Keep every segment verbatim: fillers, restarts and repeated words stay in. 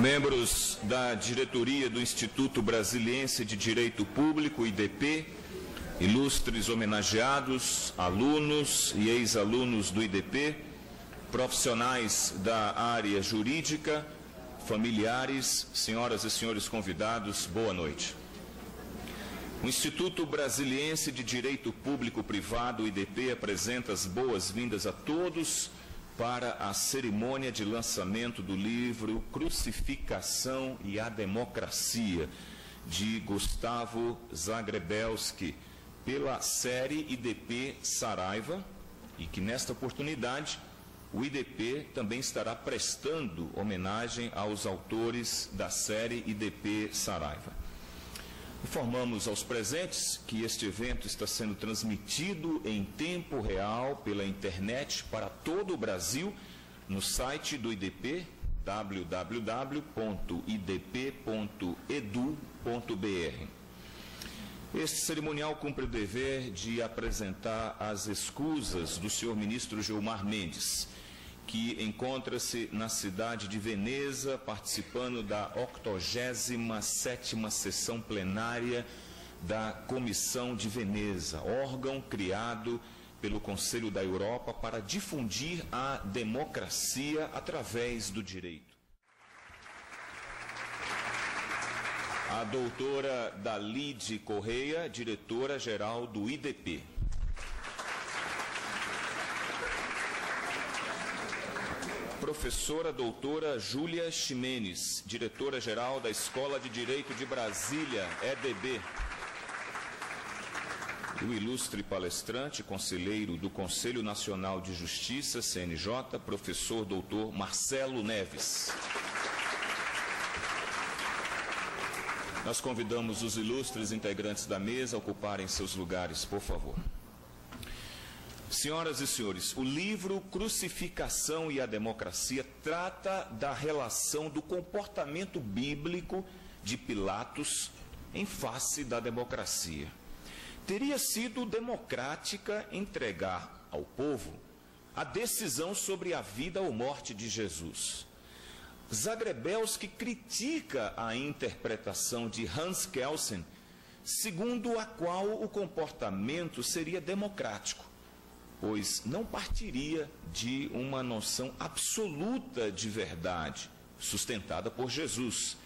Membros da diretoria do Instituto Brasiliense de Direito Público, I D P, ilustres homenageados, alunos e ex-alunos do I D P, profissionais da área jurídica, familiares, senhoras e senhores convidados, boa noite. O Instituto Brasiliense de Direito Público Privado, I D P, apresenta as boas-vindas a todos para a cerimônia de lançamento do livro Crucificação e a Democracia, de Gustavo Zagrebelsky, pela série I D P Saraiva, e que nesta oportunidade o I D P também estará prestando homenagem aos autores da série I D P Saraiva. Informamos aos presentes que este evento está sendo transmitido em tempo real pela internet para todo o Brasil no site do I D P, w w w ponto i d p ponto edu ponto b r. Este cerimonial cumpre o dever de apresentar as escusas do senhor ministro Gilmar Mendes, que encontra-se na cidade de Veneza, participando da octogésima sétima sessão plenária da Comissão de Veneza, órgão criado pelo Conselho da Europa para difundir a democracia através do direito. A doutora Dalide Correia, diretora-geral do I D P. Professora doutora Júlia Ximenes, diretora-geral da Escola de Direito de Brasília, E D B. O ilustre palestrante, conselheiro do Conselho Nacional de Justiça, C N J, professor doutor Marcelo Neves. Nós convidamos os ilustres integrantes da mesa a ocuparem seus lugares, por favor. Senhoras e senhores, o livro Crucificação e a Democracia trata da relação do comportamento bíblico de Pilatos em face da democracia. Teria sido democrática entregar ao povo a decisão sobre a vida ou morte de Jesus. Zagrebelsky critica a interpretação de Hans Kelsen, segundo a qual o comportamento seria democrático, pois não partiria de uma noção absoluta de verdade, sustentada por Jesus,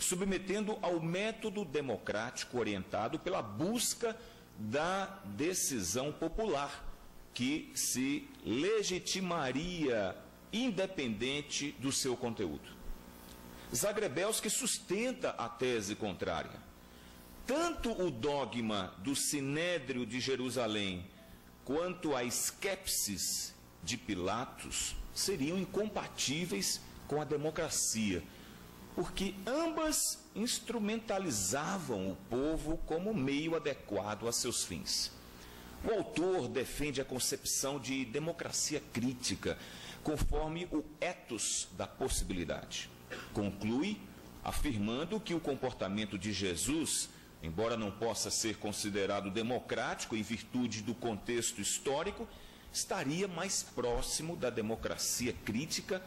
submetendo ao método democrático orientado pela busca da decisão popular, que se legitimaria independente do seu conteúdo. Zagrebelsky sustenta a tese contrária. Tanto o dogma do Sinédrio de Jerusalém quanto a escepsis de Pilatos seriam incompatíveis com a democracia, porque ambas instrumentalizavam o povo como meio adequado a seus fins. O autor defende a concepção de democracia crítica, conforme o ethos da possibilidade. Conclui afirmando que o comportamento de Jesus, embora não possa ser considerado democrático em virtude do contexto histórico, estaria mais próximo da democracia crítica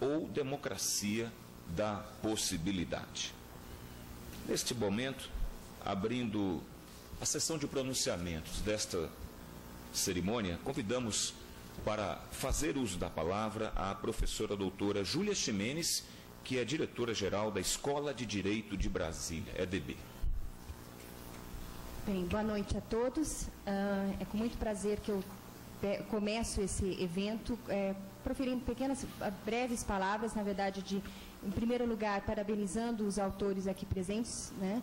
ou democracia da possibilidade. Neste momento, abrindo a sessão de pronunciamentos desta cerimônia, convidamos para fazer uso da palavra a professora doutora Júlia Ximenes, que é diretora-geral da Escola de Direito de Brasília, E D B. Bem, boa noite a todos. Uh, é com muito prazer que eu começo esse evento é, proferindo pequenas, breves palavras, na verdade, de, em primeiro lugar, parabenizando os autores aqui presentes, né?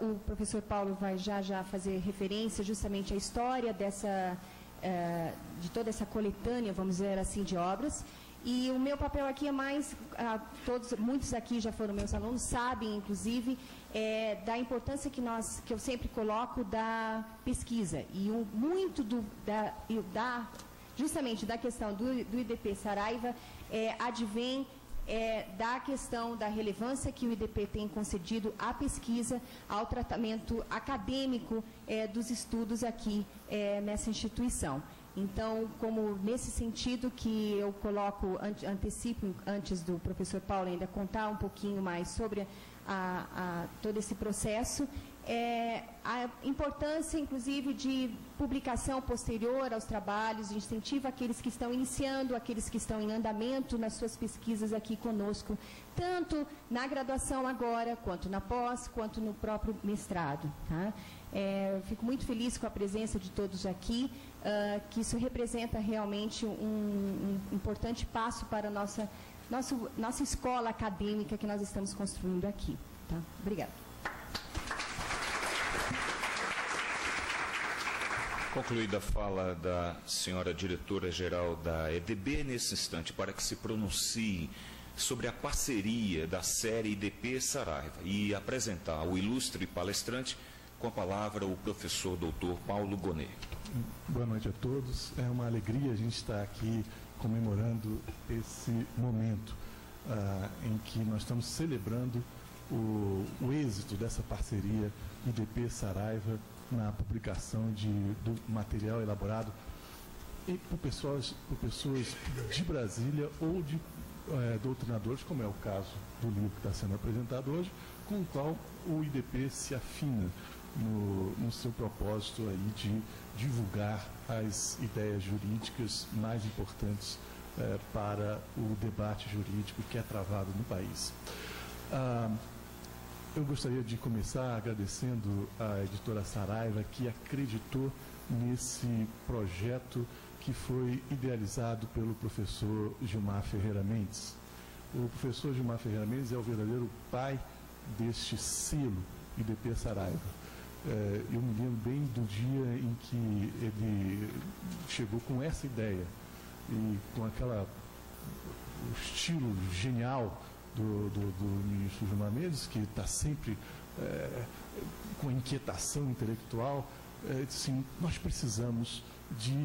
Uh, o professor Paulo vai já já fazer referência justamente à história dessa, uh, de toda essa coletânea, vamos dizer assim, de obras. E o meu papel aqui é mais, uh, todos, muitos aqui já foram meus alunos, sabem, inclusive, é, da importância que, nós, que eu sempre coloco da pesquisa. E um, muito do, da, da, justamente da questão do, do I D P Saraiva é, advém É, da questão da relevância que o I D P tem concedido à pesquisa, ao tratamento acadêmico é, dos estudos aqui é, nessa instituição. Então, como nesse sentido que eu coloco, antecipo, antes do professor Paulo ainda contar um pouquinho mais sobre a, a, todo esse processo, é, a importância, inclusive, de publicação posterior aos trabalhos, de incentivo àqueles que estão iniciando, àqueles que estão em andamento nas suas pesquisas aqui conosco, tanto na graduação agora, quanto na pós, quanto no próprio mestrado. Tá? É, eu fico muito feliz com a presença de todos aqui, uh, que isso representa realmente um, um importante passo para a nossa, nosso, nossa escola acadêmica que nós estamos construindo aqui. Tá? Obrigada. Concluída a fala da senhora diretora-geral da E D B, nesse instante, para que se pronuncie sobre a parceria da série I D P Saraiva e apresentar o ilustre palestrante, com a palavra o professor doutor Paulo Gonet. Boa noite a todos. É uma alegria a gente estar aqui comemorando esse momento ah, em que nós estamos celebrando o, o êxito dessa parceria I D P Saraiva na publicação de, do material elaborado e por pessoas, por pessoas de Brasília ou de é, doutrinadores, como é o caso do livro que está sendo apresentado hoje, com o qual o I D P se afina no, no seu propósito aí de divulgar as ideias jurídicas mais importantes é, para o debate jurídico que é travado no país. Ah, Eu gostaria de começar agradecendo à editora Saraiva, que acreditou nesse projeto que foi idealizado pelo professor Gilmar Ferreira Mendes. O professor Gilmar Ferreira Mendes é o verdadeiro pai deste selo I D P Saraiva. É, eu me lembro bem do dia em que ele chegou com essa ideia e com aquela o estilo genial Do, do, do ministro Gilmar Mendes, que está sempre é, com inquietação intelectual, é, assim, nós precisamos de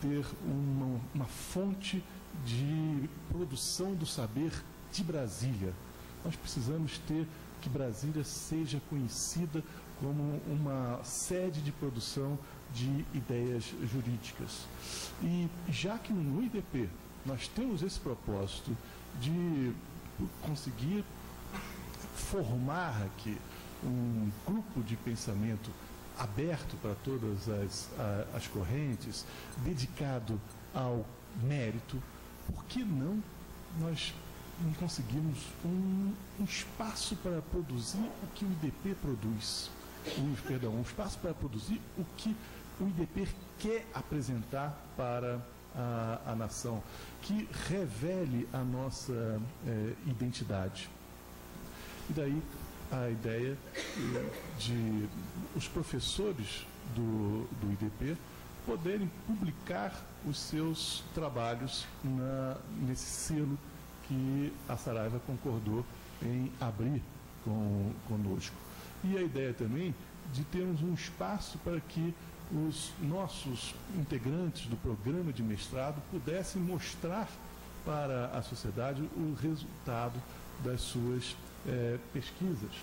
ter uma, uma fonte de produção do saber de Brasília. Nós precisamos ter que Brasília seja conhecida como uma sede de produção de ideias jurídicas. E já que no I D P nós temos esse propósito de conseguir formar aqui um grupo de pensamento aberto para todas as, a, as correntes, dedicado ao mérito, por que não nós não conseguimos um, um espaço para produzir o que o I D P produz? Um, perdão, um espaço para produzir o que o I D P quer apresentar para A, a nação, que revele a nossa eh, identidade. E daí a ideia eh, de os professores do, do I D P poderem publicar os seus trabalhos na, nesse selo que a Saraiva concordou em abrir com, conosco. E a ideia também de termos um espaço para que os nossos integrantes do programa de mestrado pudessem mostrar para a sociedade o resultado das suas eh, pesquisas.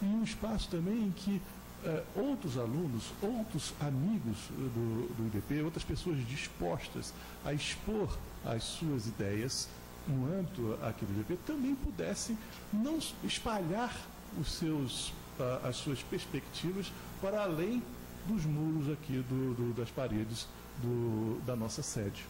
E um espaço também em que eh, outros alunos, outros amigos do, do I D P, outras pessoas dispostas a expor as suas ideias no âmbito aqui do I D P, também pudessem não espalhar os seus, ah, as suas perspectivas para além dos muros aqui, do, do, das paredes do, da nossa sede.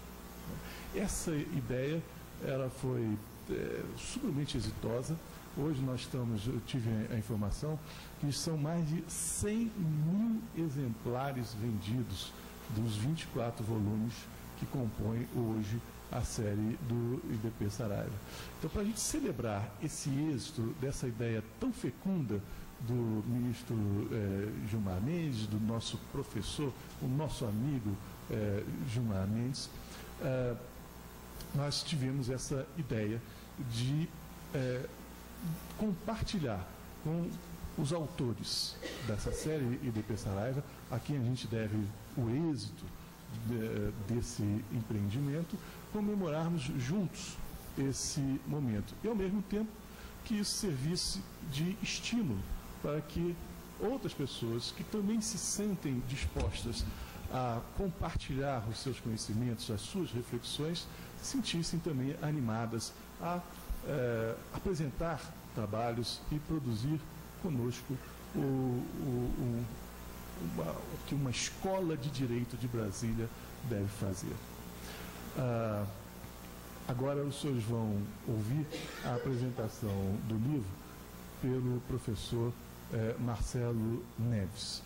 Essa ideia ela foi é, sumamente exitosa. Hoje nós estamos, eu tive a informação, que são mais de cem mil exemplares vendidos dos vinte e quatro volumes que compõem hoje a série do I D P Saraiva. Então, para a gente celebrar esse êxito dessa ideia tão fecunda do ministro eh, Gilmar Mendes, do nosso professor, o nosso amigo eh, Gilmar Mendes, eh, nós tivemos essa ideia de eh, compartilhar com os autores dessa série I D P Saraiva, a quem a gente deve o êxito de, desse empreendimento, comemorarmos juntos esse momento. E, ao mesmo tempo, que isso servisse de estímulo para que outras pessoas que também se sentem dispostas a compartilhar os seus conhecimentos, as suas reflexões, sentissem também animadas a eh, apresentar trabalhos e produzir conosco o, o, o, uma, o que uma escola de direito de Brasília deve fazer. Ah, agora os senhores vão ouvir a apresentação do livro pelo professor eh, Marcelo Neves.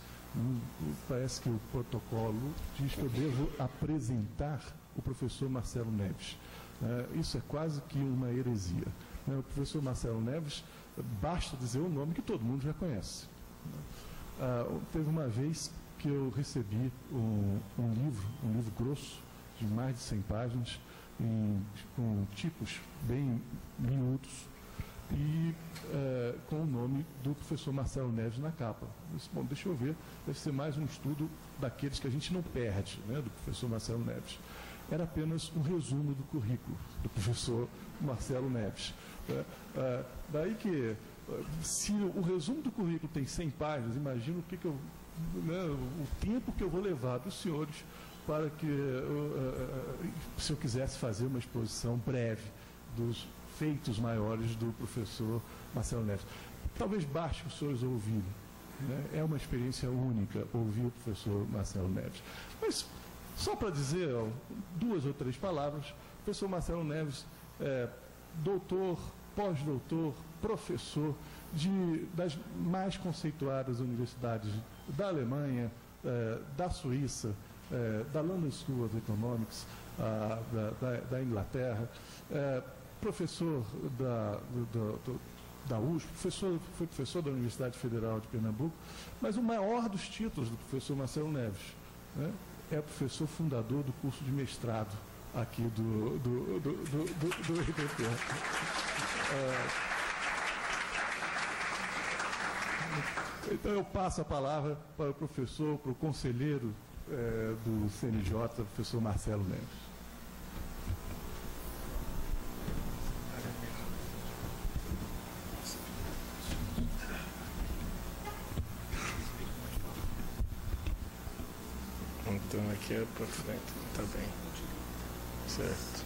Parece que o protocolo diz que eu devo apresentar o professor Marcelo Neves. Uh, isso é quase que uma heresia. Uh, o professor Marcelo Neves, basta dizer o nome que todo mundo já conhece. Uh, teve uma vez que eu recebi um, um livro, um livro grosso, de mais de cem páginas, em, com tipos bem minutos, e uh, com o nome do professor Marcelo Neves na capa. Eu disse, bom, deixa eu ver, deve ser mais um estudo daqueles que a gente não perde, né, do professor Marcelo Neves. Era apenas um resumo do currículo do professor Marcelo Neves. Né? Uh, daí que, se o resumo do currículo tem cem páginas, imagino o que que eu, né, o tempo que eu vou levar dos senhores para que, uh, uh, se eu quisesse fazer uma exposição breve dos feitos maiores do professor Marcelo Neves. Talvez baste os senhores ouvirem, né? É uma experiência única ouvir o professor Marcelo Neves. Mas, só para dizer ó, duas ou três palavras, o professor Marcelo Neves é doutor, pós-doutor, professor de, das mais conceituadas universidades da Alemanha, é, da Suíça, é, da London School of Economics, a, da, da, da Inglaterra, é, professor da, do, do, da U S P, professor, foi professor da Universidade Federal de Pernambuco, mas o maior dos títulos do professor Marcelo Neves, né, é professor fundador do curso de mestrado aqui do, do, do, do, do, do I D P. É... Então eu passo a palavra para o professor, para o conselheiro é, do C N J, professor Marcelo Neves. Então, aqui é para frente, tá bem, certo.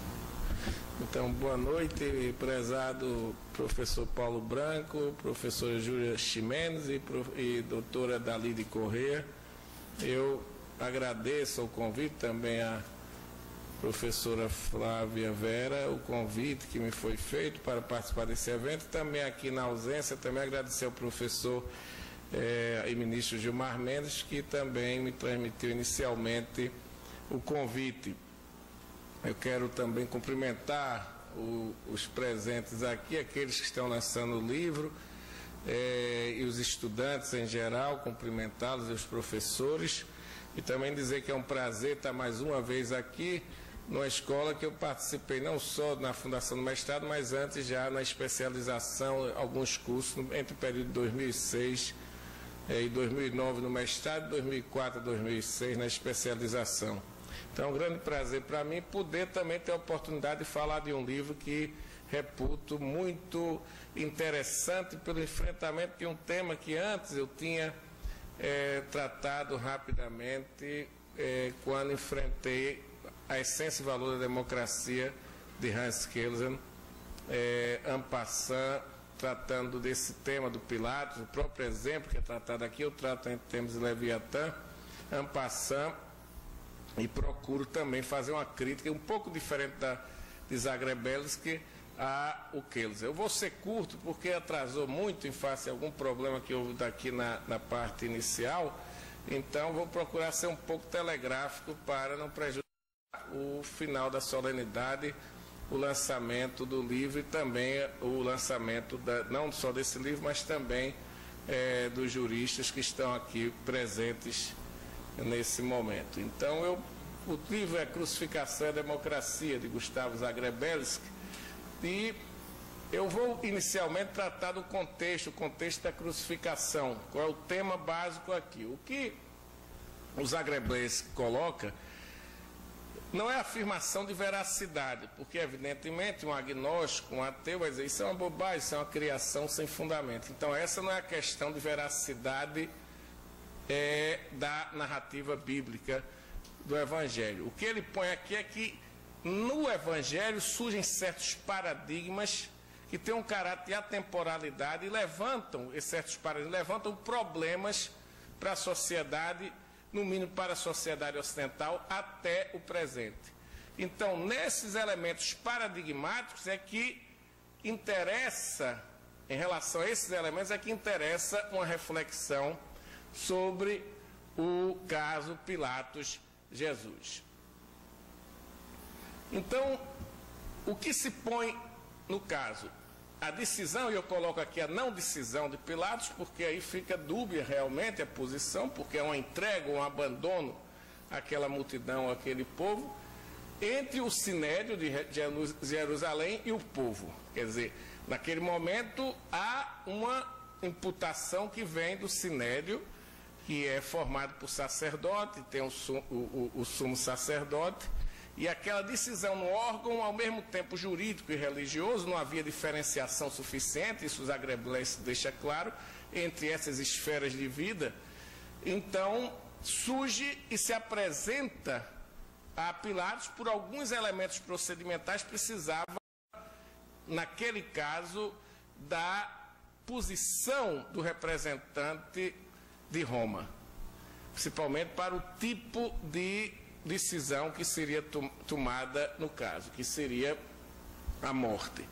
Então, boa noite, prezado professor Paulo Branco, professora Júlia Ximenes e, e doutora Dalide Correia. Eu agradeço o convite também à professora Flávia Vera, o convite que me foi feito para participar desse evento. Também aqui na ausência, também agradecer ao professor É, e ministro Gilmar Mendes, que também me transmitiu inicialmente o convite. Eu quero também cumprimentar o, os presentes aqui, aqueles que estão lançando o livro, é, e os estudantes em geral, cumprimentá-los e os professores, e também dizer que é um prazer estar mais uma vez aqui numa escola que eu participei não só na fundação do mestrado, mas antes já na especialização, alguns cursos entre o período de dois mil e seis e dois mil e nove no mestrado, dois mil e quatro a dois mil e seis na especialização. Então é um grande prazer para mim poder também ter a oportunidade de falar de um livro que reputo muito interessante pelo enfrentamento de um tema que antes eu tinha é, tratado rapidamente é, quando enfrentei A Essência e Valor da Democracia, de Hans Kelsen, é, en passant, tratando desse tema do Pilatos, o próprio exemplo que é tratado aqui, eu trato em termos de Leviatã, en passant, e procuro também fazer uma crítica um pouco diferente da, de Zagrebelsky a o Kelsen. Eu vou ser curto porque atrasou muito em face a algum problema que houve daqui na, na parte inicial, então vou procurar ser um pouco telegráfico para não prejudicar o final da solenidade, o lançamento do livro e também o lançamento, da, não só desse livro, mas também é, dos juristas que estão aqui presentes nesse momento. Então, eu, o livro é Crucificação e a Democracia, de Gustavo Zagrebelsky, e eu vou inicialmente tratar do contexto, o contexto da crucificação, qual é o tema básico aqui. O que o Zagrebelsky coloca não é afirmação de veracidade, porque evidentemente um agnóstico, um ateu vai dizer isso é uma bobagem, isso é uma criação sem fundamento. Então essa não é a questão de veracidade é, da narrativa bíblica do Evangelho. O que ele põe aqui é que no Evangelho surgem certos paradigmas que têm um caráter de atemporalidade e levantam, e certos paradigmas, levantam problemas para a sociedade, no mínimo para a sociedade ocidental, até o presente. Então, nesses elementos paradigmáticos é que interessa, em relação a esses elementos, é que interessa uma reflexão sobre o caso Pilatos Jesus. Então, o que se põe no caso? A decisão, e eu coloco aqui a não decisão de Pilatos, porque aí fica dúbia realmente a posição, porque é uma entrega, um abandono àquela multidão, àquele povo, entre o Sinédrio de Jerusalém e o povo. Quer dizer, naquele momento há uma imputação que vem do Sinédrio, que é formado por sacerdote, tem o, o, o sumo sacerdote, e aquela decisão no órgão, ao mesmo tempo jurídico e religioso, não havia diferenciação suficiente, isso o Zagrebelsky deixa claro, entre essas esferas de vida. Então, surge e se apresenta a Pilatos por alguns elementos procedimentais, precisava, naquele caso, da posição do representante de Roma, principalmente para o tipo de decisão que seria tomada no caso, que seria a morte.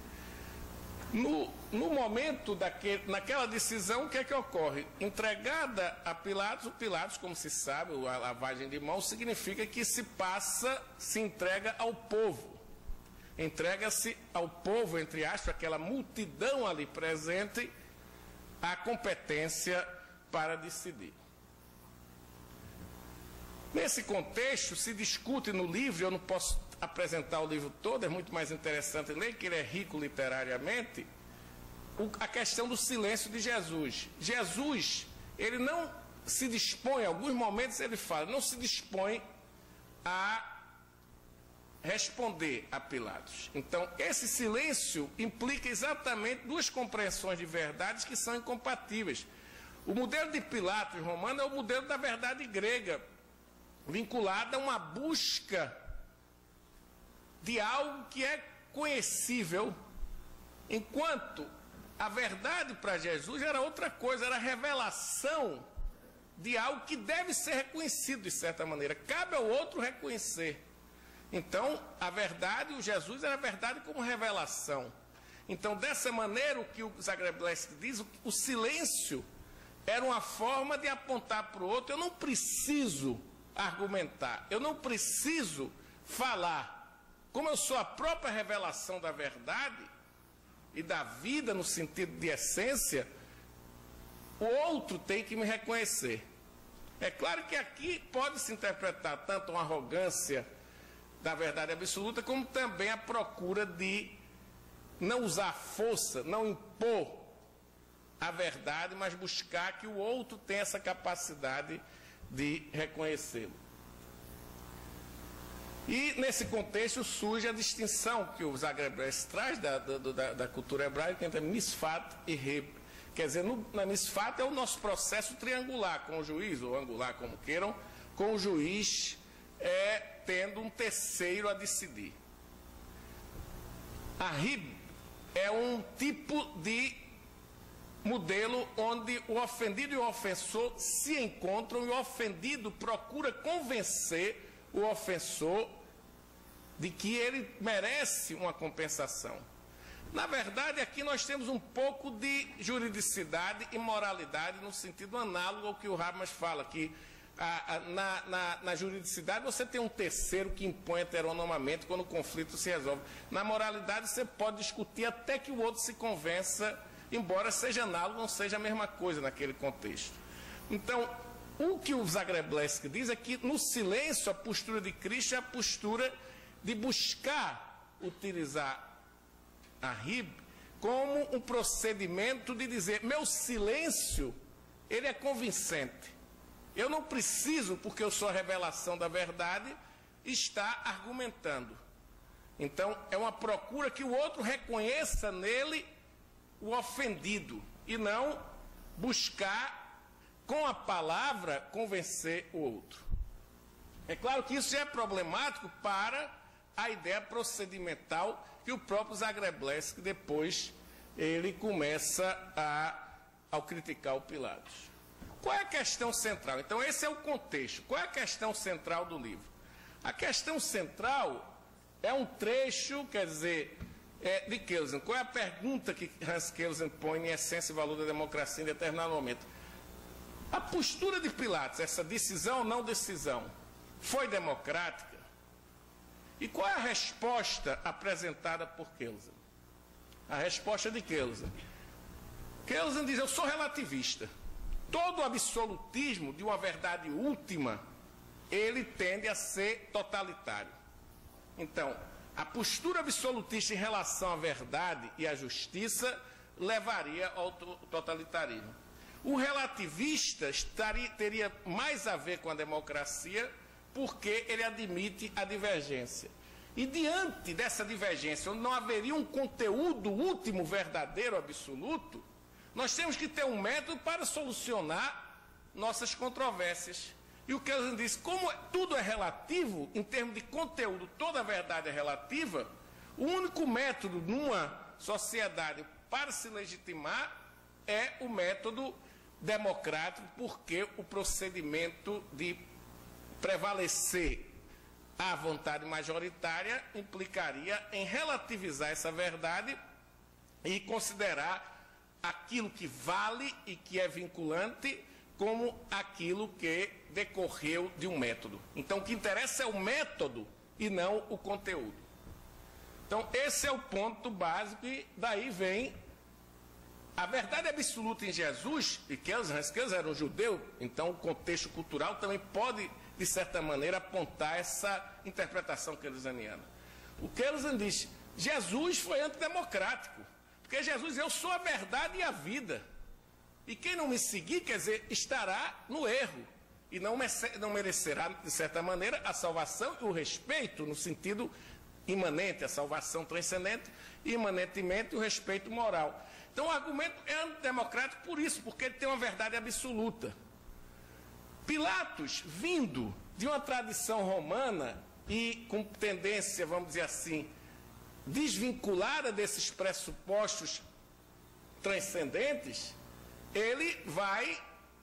No, no momento, daquele, naquela decisão, o que é que ocorre? Entregada a Pilatos, o Pilatos, como se sabe, a lavagem de mãos, significa que se passa, se entrega ao povo. Entrega-se ao povo, entre aspas, aquela multidão ali presente, a competência para decidir. Nesse contexto, se discute no livro, eu não posso apresentar o livro todo, é muito mais interessante ler, que ele é rico literariamente, a questão do silêncio de Jesus. Jesus, ele não se dispõe, em alguns momentos ele fala, não se dispõe a responder a Pilatos. Então, esse silêncio implica exatamente duas compreensões de verdades que são incompatíveis. O modelo de Pilatos romano é o modelo da verdade grega, vinculada a uma busca de algo que é conhecível, enquanto a verdade para Jesus era outra coisa, era a revelação de algo que deve ser reconhecido de certa maneira, cabe ao outro reconhecer. Então, a verdade, o Jesus era a verdade como revelação. Então, dessa maneira, o que o Zagrebelsky diz, o silêncio era uma forma de apontar para o outro, eu não preciso argumentar, eu não preciso falar, como eu sou a própria revelação da verdade e da vida no sentido de essência, o outro tem que me reconhecer. É claro que aqui pode se interpretar tanto uma arrogância da verdade absoluta, como também a procura de não usar força, não impor a verdade, mas buscar que o outro tenha essa capacidade de reconhecê-lo. E, nesse contexto, surge a distinção que o Zagrebelsky traz da, da, da cultura hebraica entre misfat e reb. Quer dizer, no, na misfat é o nosso processo triangular com o juiz, ou angular, como queiram, com o juiz é, tendo um terceiro a decidir. A reb é um tipo de modelo onde o ofendido e o ofensor se encontram e o ofendido procura convencer o ofensor de que ele merece uma compensação. Na verdade, aqui nós temos um pouco de juridicidade e moralidade no sentido análogo ao que o Habermas fala, que a, a, na, na, na juridicidade você tem um terceiro que impõe heteronomamente quando o conflito se resolve. Na moralidade você pode discutir até que o outro se convença, embora seja análogo, não seja a mesma coisa naquele contexto. Então, o que o Zagrebelsky diz é que no silêncio a postura de Cristo é a postura de buscar utilizar a rib como um procedimento de dizer, meu silêncio, ele é convincente. Eu não preciso, porque eu sou a revelação da verdade, estar argumentando. Então, é uma procura que o outro reconheça nele o ofendido, e não buscar, com a palavra, convencer o outro. É claro que isso é problemático para a ideia procedimental que o próprio Zagrebelsky depois ele começa a, ao criticar o Pilatos. Qual é a questão central? Então esse é o contexto. Qual é a questão central do livro? A questão central é um trecho, quer dizer, é, de Kelsen. Qual é a pergunta que Hans Kelsen põe em Essência e Valor da Democracia em determinado momento? A postura de Pilatos, essa decisão ou não decisão, foi democrática? E qual é a resposta apresentada por Kelsen? A resposta de Kelsen. Kelsen diz, eu sou relativista. Todo absolutismo de uma verdade última, ele tende a ser totalitário. Então, a postura absolutista em relação à verdade e à justiça levaria ao totalitarismo. O relativista estaria, teria mais a ver com a democracia, porque ele admite a divergência. E diante dessa divergência, onde não haveria um conteúdo último, verdadeiro, absoluto, nós temos que ter um método para solucionar nossas controvérsias. E o Kelsen diz, como tudo é relativo, em termos de conteúdo, toda a verdade é relativa, o único método numa sociedade para se legitimar é o método democrático, porque o procedimento de prevalecer a vontade majoritária implicaria em relativizar essa verdade e considerar aquilo que vale e que é vinculante como aquilo que decorreu de um método. Então, o que interessa é o método e não o conteúdo. Então, esse é o ponto básico e daí vem a verdade absoluta em Jesus, e Kelsen era um judeu, então o contexto cultural também pode, de certa maneira, apontar essa interpretação kelseniana. O Kelsen diz, Jesus foi antidemocrático, porque Jesus diz, eu sou a verdade e a vida, e quem não me seguir, quer dizer, estará no erro, e não merecerá, de certa maneira, a salvação e o respeito, no sentido imanente, a salvação transcendente, e imanentemente o respeito moral. Então o argumento é antidemocrático por isso, porque ele tem uma verdade absoluta. Pilatos, vindo de uma tradição romana e com tendência, vamos dizer assim, desvinculada desses pressupostos transcendentes, ele vai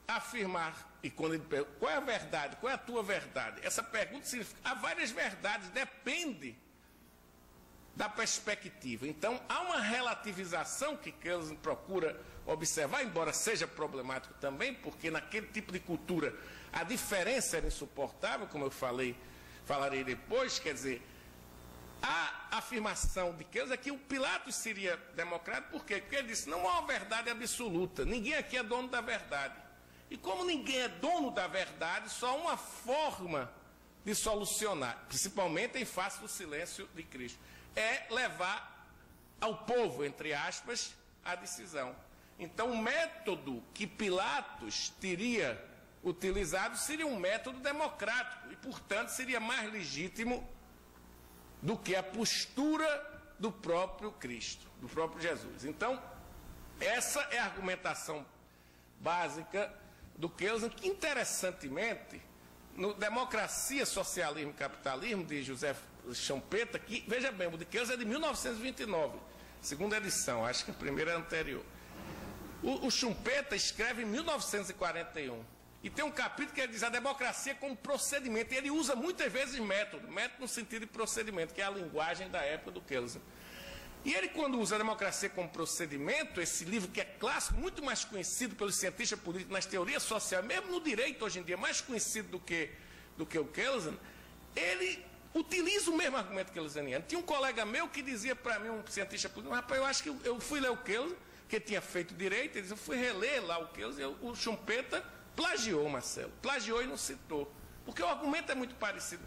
afirmar, e quando ele pergunta, qual é a verdade, qual é a tua verdade? Essa pergunta significa, há várias verdades, depende da perspectiva. Então, há uma relativização que Kelsen procura observar, embora seja problemático também, porque naquele tipo de cultura a diferença era insuportável, como eu falei, falarei depois, quer dizer, a afirmação de Kelsen é que o Pilatos seria democrático, por quê? Porque ele disse, não há uma verdade absoluta, ninguém aqui é dono da verdade. E como ninguém é dono da verdade, só há uma forma de solucionar, principalmente em face do silêncio de Cristo, é levar ao povo, entre aspas, a decisão. Então, o método que Pilatos teria utilizado seria um método democrático e, portanto, seria mais legítimo do que a postura do próprio Cristo, do próprio Jesus. Então, essa é a argumentação básica do Kelsen, que, interessantemente, no Democracia, Socialismo e Capitalismo, de José Schumpeter, que, veja bem, o de Kelsen é de mil novecentos e vinte e nove, segunda edição, acho que a primeira é anterior. O, o Schumpeter escreve em mil novecentos e quarenta e um, e tem um capítulo que ele diz a democracia como procedimento, e ele usa muitas vezes método, método no sentido de procedimento, que é a linguagem da época do Kelsen. E ele, quando usa a democracia como procedimento, esse livro que é clássico, muito mais conhecido pelos cientistas políticos nas teorias sociais, mesmo no direito hoje em dia, mais conhecido do que, do que o Kelsen, ele utiliza o mesmo argumento kelseniano. Tinha um colega meu que dizia para mim, um cientista político, rapaz, eu acho que eu, eu fui ler o Kelsen, que tinha feito direito, ele disse, eu fui reler lá o Kelsen, eu, o Schumpeter plagiou, Marcelo, plagiou e não citou, porque o argumento é muito parecido.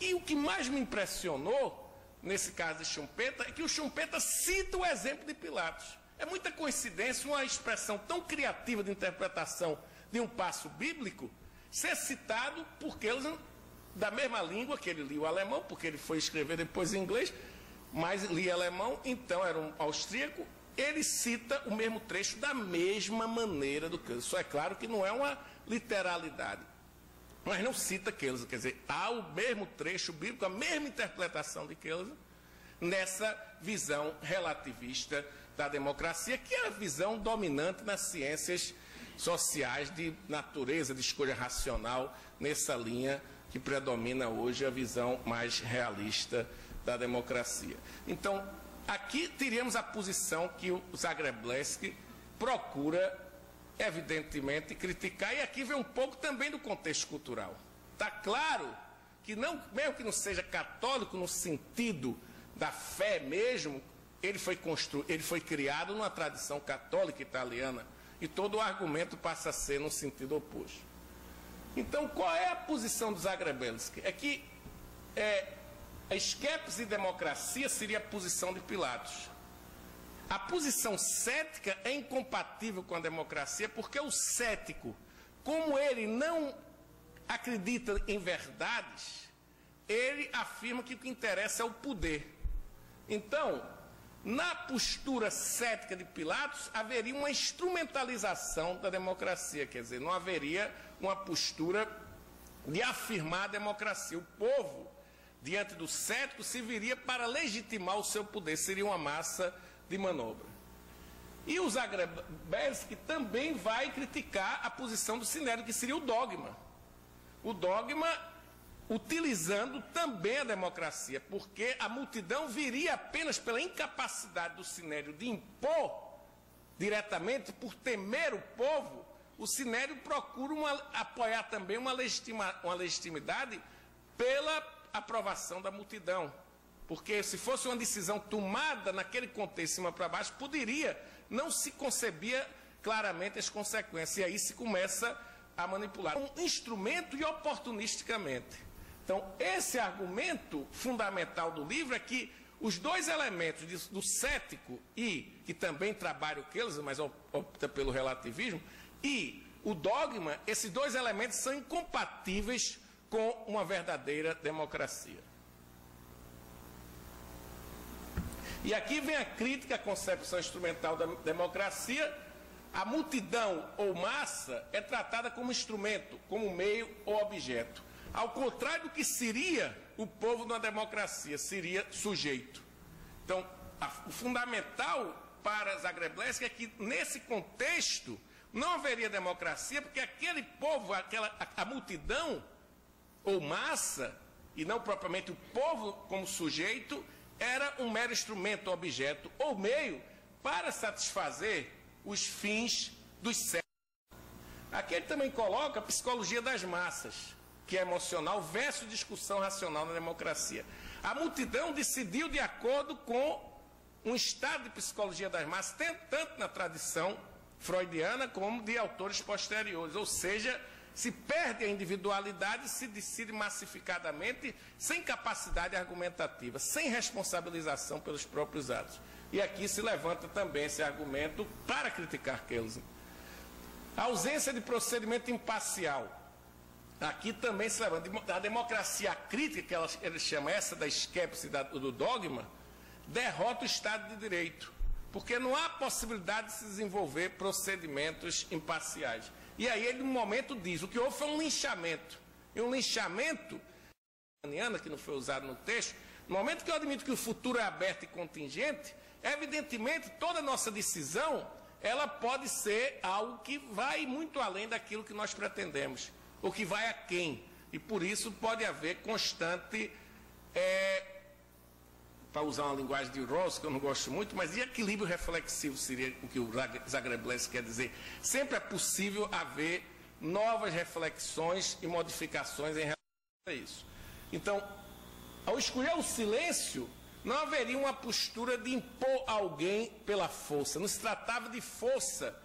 E o que mais me impressionou, nesse caso de Schumpeter, é que o Schumpeter cita o exemplo de Pilatos. É muita coincidência uma expressão tão criativa de interpretação de um passo bíblico ser citado por Kelsen, da mesma língua que ele lia o alemão, porque ele foi escrever depois em inglês, mas lia alemão, então era um austríaco. Ele cita o mesmo trecho da mesma maneira do Kelsen. Só é claro que não é uma literalidade. mas não cita Kelsen. Quer dizer, há o mesmo trecho bíblico, a mesma interpretação de Kelsen nessa visão relativista da democracia, que é a visão dominante nas ciências sociais de natureza, de escolha racional, nessa linha que predomina hoje a visão mais realista da democracia. Então, aqui teríamos a posição que o Zagrebelsky procura, evidentemente, criticar, e aqui vem um pouco também do contexto cultural. Está claro que, não, mesmo que não seja católico no sentido da fé mesmo, ele foi, constru... ele foi criado numa tradição católica italiana, e todo o argumento passa a ser no sentido oposto. Então, qual é a posição do Zagrebelsky? É que é, a esquepse e democracia seria a posição de Pilatos. A posição cética é incompatível com a democracia, porque o cético, como ele não acredita em verdades, ele afirma que o que interessa é o poder. Então, na postura cética de Pilatos, haveria uma instrumentalização da democracia, quer dizer, não haveria uma postura de afirmar a democracia. O povo, diante do cético, serviria para legitimar o seu poder, seria uma massa de manobra. E o Zagrebelsky também vai criticar a posição do Sinédrio, que seria o dogma. O dogma utilizando também a democracia, porque a multidão viria apenas pela incapacidade do Sinédrio de impor diretamente, por temer o povo. O Sinédrio procura uma, apoiar também uma, legitima, uma legitimidade pela aprovação da multidão, porque se fosse uma decisão tomada naquele contexto de cima para baixo, poderia, não se concebia claramente as consequências, e aí se começa a manipular um instrumento e oportunisticamente. Então, esse argumento fundamental do livro é que os dois elementos do cético, e que também trabalha o Kelsen, mas opta pelo relativismo, e o dogma, esses dois elementos são incompatíveis com uma verdadeira democracia. E aqui vem a crítica à concepção instrumental da democracia. A multidão ou massa é tratada como instrumento, como meio ou objeto. Ao contrário do que seria o povo na democracia, seria sujeito. Então, a, o fundamental para Zagrebelsky é que, nesse contexto, não haveria democracia, porque aquele povo, aquela, a, a multidão ou massa, e não propriamente o povo como sujeito, era um mero instrumento, objeto ou meio para satisfazer os fins dos céticos. Aqui ele também coloca a psicologia das massas, que é emocional, versus discussão racional na democracia. A multidão decidiu de acordo com um estado de psicologia das massas, tanto na tradição freudiana como de autores posteriores, ou seja, se perde a individualidade e se decide massificadamente, sem capacidade argumentativa, sem responsabilização pelos próprios atos. E aqui se levanta também esse argumento para criticar Kelsen. A ausência de procedimento imparcial. Aqui também se levanta. A democracia crítica, que ela, ele chama essa da esquepse do dogma, derrota o Estado de Direito, porque não há possibilidade de se desenvolver procedimentos imparciais. E aí ele, num momento, diz, o que houve foi um linchamento. E um linchamento, que não foi usado no texto, no momento que eu admito que o futuro é aberto e contingente, evidentemente, toda nossa decisão, ela pode ser algo que vai muito além daquilo que nós pretendemos, ou que vai aquém. E por isso pode haver constante, é, para usar uma linguagem de Rawls, que eu não gosto muito, mas de equilíbrio reflexivo seria o que o Zagrebelsky quer dizer. Sempre é possível haver novas reflexões e modificações em relação a isso. Então, ao escolher o silêncio, não haveria uma postura de impor alguém pela força. Não se tratava de força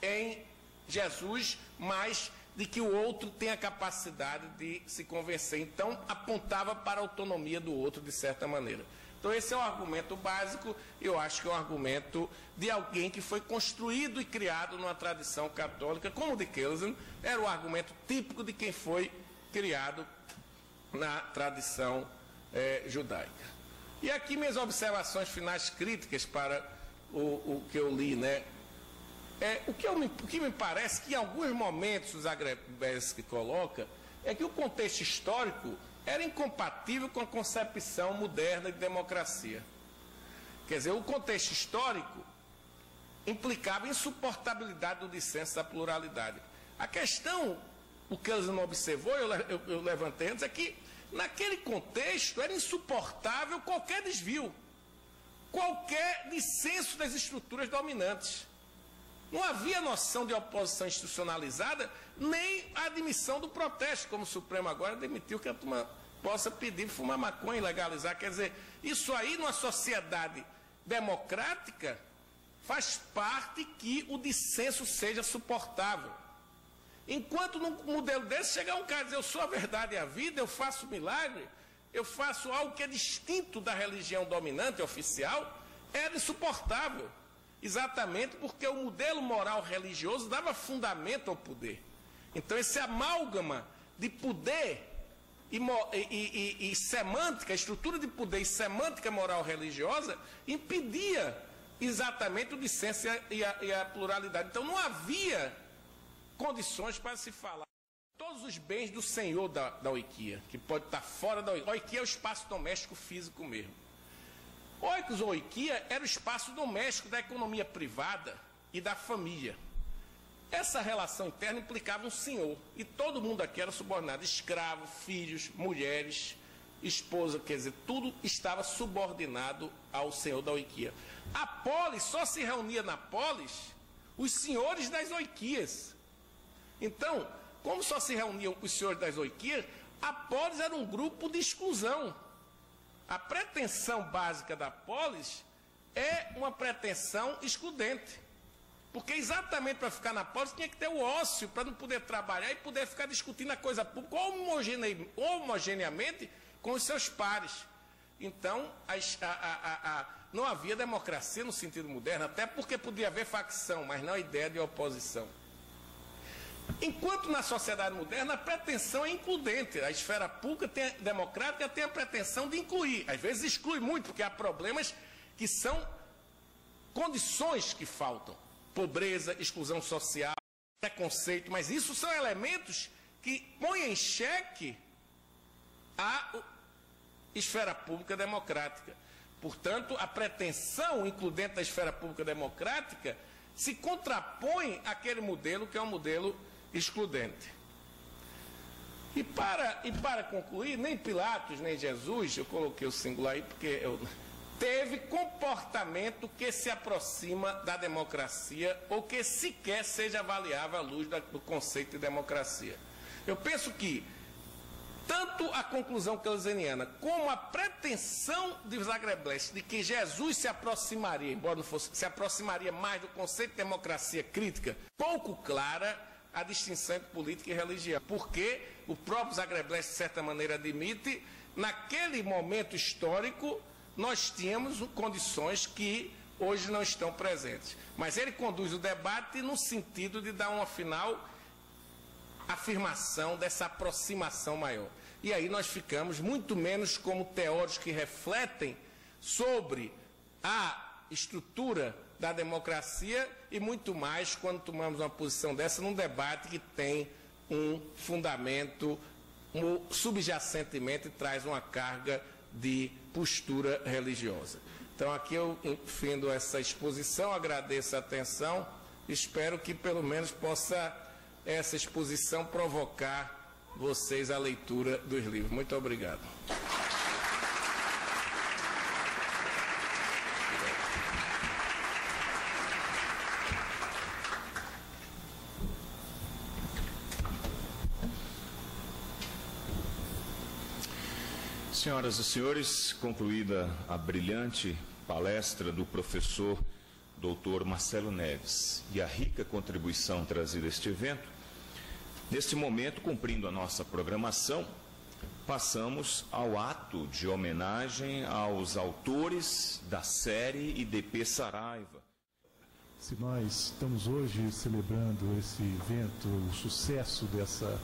em Jesus, mas de que o outro tenha a capacidade de se convencer. Então, apontava para a autonomia do outro, de certa maneira. Então, esse é um argumento básico, eu acho que é um argumento de alguém que foi construído e criado numa tradição católica, como o de Kelsen, era o argumento típico de quem foi criado na tradição eh, judaica. E aqui minhas observações finais críticas para o, o que eu li, né? É, o, que eu me, o que me parece que em alguns momentos o Zagrebelsky coloca é que o contexto histórico era incompatível com a concepção moderna de democracia. Quer dizer, o contexto histórico implicava insuportabilidade do dissenso da pluralidade. A questão, o que eles não observou, eu, eu, eu levantei antes, é que naquele contexto era insuportável qualquer desvio, qualquer dissenso das estruturas dominantes. Não havia noção de oposição institucionalizada, nem a admissão do protesto, como o Supremo agora admitiu que a turma possa pedir fumar maconha e legalizar. Quer dizer, isso aí, numa sociedade democrática, faz parte que o dissenso seja suportável. Enquanto num modelo desse, chegar um cara e dizer, eu sou a verdade e a vida, eu faço milagre, eu faço algo que é distinto da religião dominante, oficial, era insuportável. Exatamente porque o modelo moral religioso dava fundamento ao poder. Então esse amálgama de poder e, e, e, e semântica, estrutura de poder e semântica moral religiosa, impedia exatamente o dissenso e a, e a pluralidade. Então não havia condições para se falar todos os bens do senhor da, da oikia, que pode estar fora da oikia. Oikia é o espaço doméstico físico mesmo. Oikos ou oikia era o espaço doméstico da economia privada e da família. Essa relação interna implicava um senhor, e todo mundo aqui era subordinado, escravo, filhos, mulheres, esposa, quer dizer, tudo estava subordinado ao senhor da oikia. A polis, só se reunia na polis os senhores das oikias. Então, como só se reuniam os senhores das oikias, a polis era um grupo de exclusão. A pretensão básica da polis é uma pretensão excludente, porque exatamente para ficar na polis tinha que ter o ócio, para não poder trabalhar e poder ficar discutindo a coisa pública homogene... homogeneamente com os seus pares. Então, a, a, a, a, não havia democracia no sentido moderno, até porque podia haver facção, mas não a ideia de oposição. Enquanto na sociedade moderna a pretensão é includente, a esfera pública tem, democrática tem a pretensão de incluir, às vezes exclui muito, porque há problemas que são condições que faltam, pobreza, exclusão social, preconceito, mas isso são elementos que põem em xeque a esfera pública democrática. Portanto, a pretensão includente da esfera pública democrática se contrapõe àquele modelo que é um modelo excludente. E para, e para concluir, nem Pilatos, nem Jesus, eu coloquei o singular aí porque eu, teve comportamento que se aproxima da democracia ou que sequer seja avaliável à luz da, do conceito de democracia. Eu penso que tanto a conclusão kelseniana como a pretensão de Zagrebelsky de que Jesus se aproximaria, embora não fosse, se aproximaria mais do conceito de democracia crítica, pouco clara a distinção entre política e religião, porque o próprio Zagrebelsky, de certa maneira, admite, naquele momento histórico, nós tínhamos condições que hoje não estão presentes. Mas ele conduz o debate no sentido de dar uma final afirmação dessa aproximação maior. E aí nós ficamos muito menos como teóricos que refletem sobre a estrutura da democracia e muito mais quando tomamos uma posição dessa num debate que tem um fundamento um, subjacentemente traz uma carga de postura religiosa. Então aqui eu findo essa exposição, agradeço a atenção, espero que pelo menos possa essa exposição provocar vocês a leitura dos livros. Muito obrigado. Senhoras e senhores, concluída a brilhante palestra do professor doutor Marcelo Neves e a rica contribuição trazida a este evento, neste momento, cumprindo a nossa programação, passamos ao ato de homenagem aos autores da série I D P Saraiva. Se nós estamos hoje celebrando esse evento, o sucesso dessa,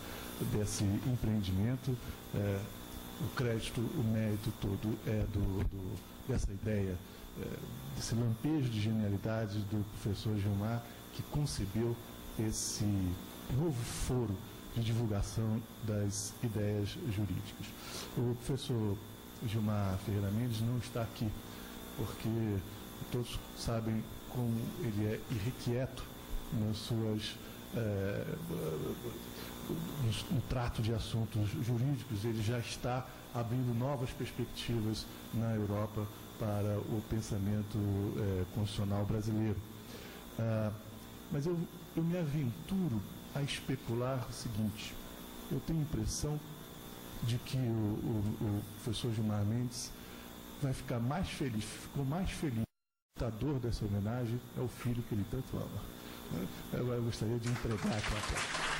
desse empreendimento, é, o crédito, o mérito todo é do, do, dessa ideia, é, desse lampejo de genialidade do professor Gilmar, que concebeu esse novo foro de divulgação das ideias jurídicas. O professor Gilmar Ferreira Mendes não está aqui, porque todos sabem como ele é irrequieto nas suas, é, no, no trato de assuntos jurídicos. Ele já está abrindo novas perspectivas na Europa para o pensamento é, constitucional brasileiro. Ah, mas eu, eu me aventuro a especular o seguinte: eu tenho a impressão de que o, o, o professor Gilmar Mendes vai ficar mais feliz, ficou mais feliz. O ditador dessa homenagem é o filho que ele tanto ama. Eu, eu gostaria de entregar a placa.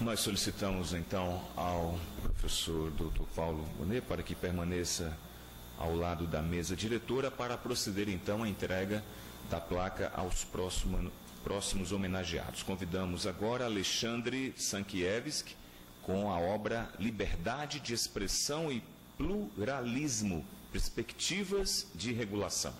Nós solicitamos, então, ao professor doutor Paulo Gonet para que permaneça ao lado da mesa diretora para proceder, então, à entrega da placa aos próximos, próximos homenageados. Convidamos agora Alexandre Sankiewicz com a obra Liberdade de Expressão e Pluralismo, Perspectivas de Regulação.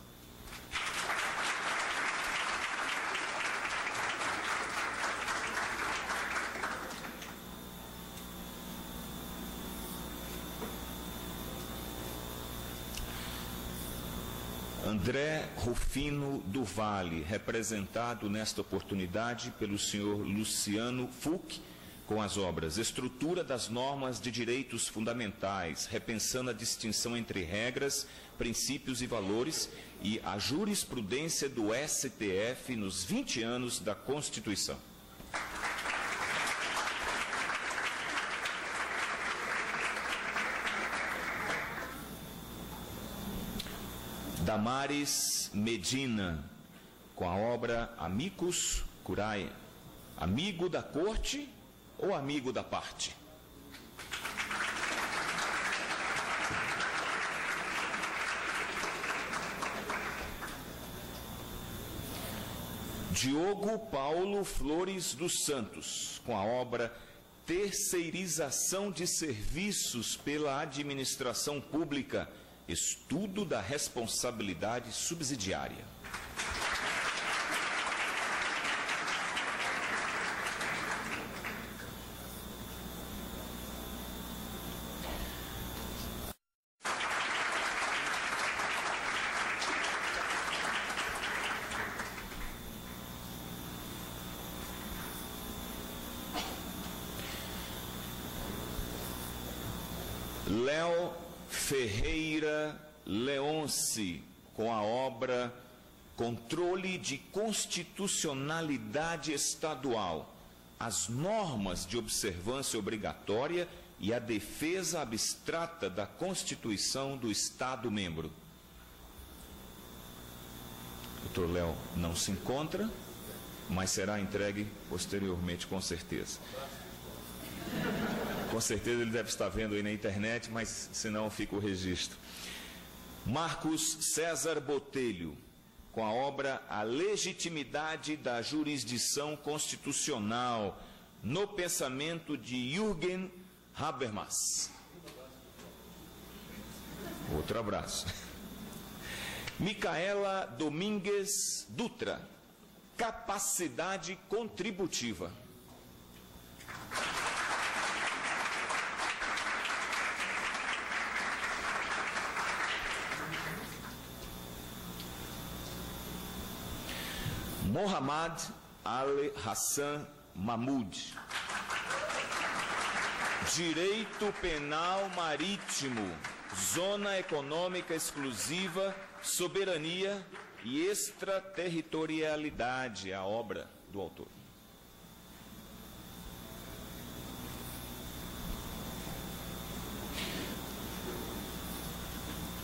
André Rufino do Vale, representado nesta oportunidade pelo senhor Luciano Fuch, com as obras Estrutura das Normas de Direitos Fundamentais, repensando a distinção entre regras, princípios e valores, e a jurisprudência do S T F nos vinte anos da Constituição. Damares Medina, com a obra Amicus Curiae, amigo da corte ou amigo da parte? Diogo Paulo Flores dos Santos, com a obra Terceirização de Serviços pela Administração Pública, Estudo da Responsabilidade Subsidiária. Léo Ferreira Leonce, com a obra Controle de Constitucionalidade Estadual, as normas de observância obrigatória e a defesa abstrata da Constituição do Estado-membro. O doutor Léo não se encontra, mas será entregue posteriormente, com certeza. Com certeza ele deve estar vendo aí na internet, mas senão fica o registro. Marcos César Botelho, com a obra A Legitimidade da Jurisdição Constitucional, no pensamento de Jürgen Habermas. Outro abraço. Micaela Domingues Dutra, Capacidade Contributiva. Mohammad Ali Hassan Mahmoud, Direito Penal Marítimo, Zona Econômica Exclusiva, Soberania e Extraterritorialidade, a obra do autor.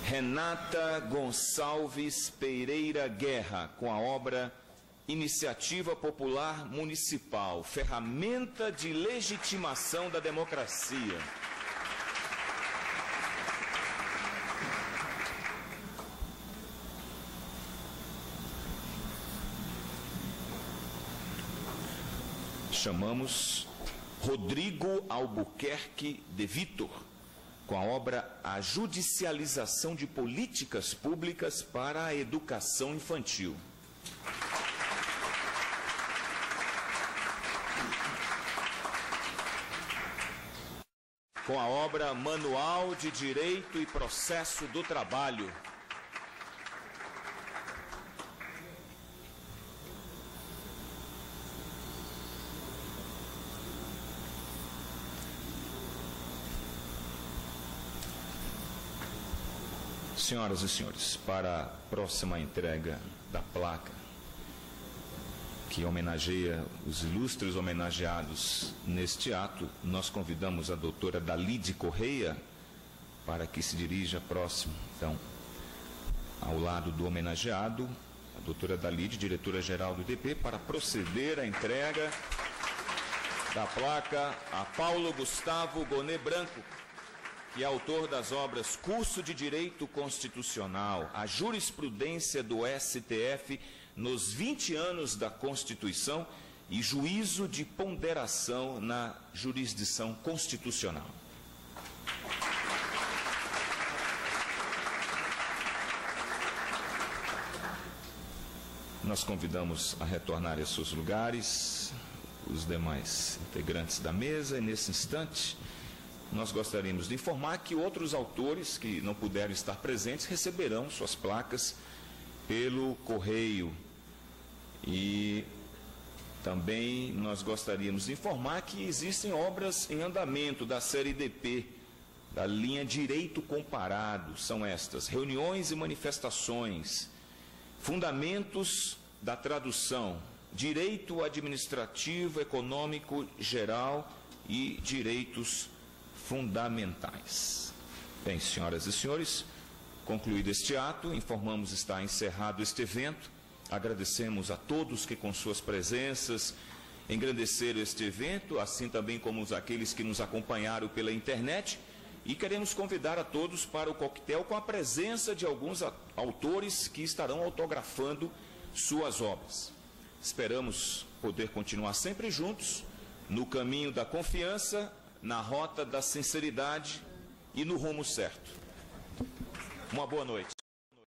Renata Gonçalves Pereira Guerra, com a obra Iniciativa Popular Municipal, ferramenta de legitimação da democracia. Chamamos Rodrigo Albuquerque de Vitor, com a obra A Judicialização de Políticas Públicas para a Educação Infantil. Com a obra Manual de Direito e Processo do Trabalho. Senhoras e senhores, para a próxima entrega da placa, que homenageia os ilustres homenageados neste ato, nós convidamos a doutora Dalide Correia para que se dirija próximo. Então, ao lado do homenageado, a doutora Dalide, diretora-geral do I D P, para proceder à entrega da placa a Paulo Gustavo Gonet Branco, que é autor das obras Curso de Direito Constitucional, a Jurisprudência do S T F nos vinte anos da Constituição e Juízo de Ponderação na Jurisdição Constitucional. Nós convidamos a retornar a seus lugares os demais integrantes da mesa e, nesse instante, nós gostaríamos de informar que outros autores que não puderam estar presentes receberão suas placas pelo correio. E também nós gostaríamos de informar que existem obras em andamento da série I D P, da linha Direito Comparado. São estas: Reuniões e Manifestações, Fundamentos da Tradução, Direito Administrativo, Econômico, Geral e Direitos Fundamentais. Bem, senhoras e senhores, concluído este ato, informamos estar encerrado este evento. Agradecemos a todos que com suas presenças engrandeceram este evento, assim também como aqueles que nos acompanharam pela internet, e queremos convidar a todos para o coquetel com a presença de alguns autores que estarão autografando suas obras. Esperamos poder continuar sempre juntos, no caminho da confiança, na rota da sinceridade e no rumo certo. Uma boa noite.